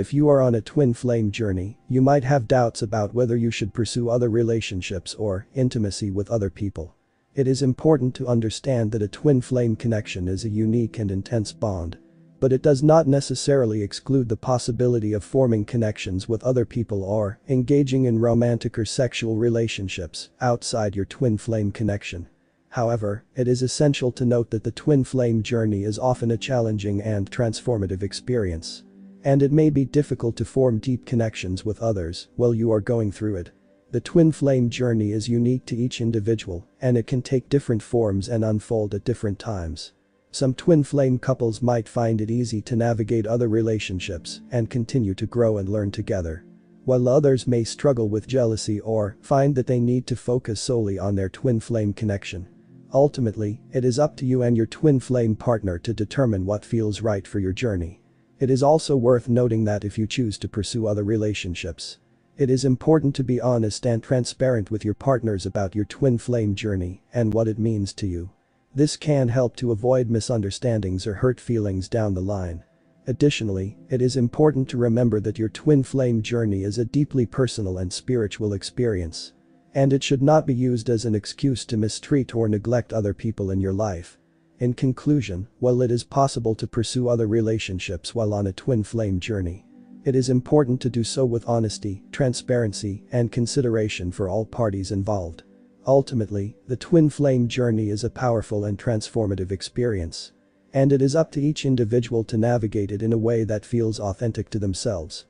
If you are on a twin flame journey, you might have doubts about whether you should pursue other relationships or intimacy with other people. It is important to understand that a twin flame connection is a unique and intense bond. But it does not necessarily exclude the possibility of forming connections with other people or engaging in romantic or sexual relationships outside your twin flame connection. However, it is essential to note that the twin flame journey is often a challenging and transformative experience. And it may be difficult to form deep connections with others while you are going through it. The twin flame journey is unique to each individual, and it can take different forms and unfold at different times. Some twin flame couples might find it easy to navigate other relationships and continue to grow and learn together, while others may struggle with jealousy or find that they need to focus solely on their twin flame connection. Ultimately, it is up to you and your twin flame partner to determine what feels right for your journey. It is also worth noting that if you choose to pursue other relationships, it is important to be honest and transparent with your partners about your twin flame journey and what it means to you. This can help to avoid misunderstandings or hurt feelings down the line. Additionally, it is important to remember that your twin flame journey is a deeply personal and spiritual experience. And it should not be used as an excuse to mistreat or neglect other people in your life. In conclusion, while it is possible to pursue other relationships while on a twin flame journey, it is important to do so with honesty, transparency, and consideration for all parties involved. Ultimately, the twin flame journey is a powerful and transformative experience. And it is up to each individual to navigate it in a way that feels authentic to themselves.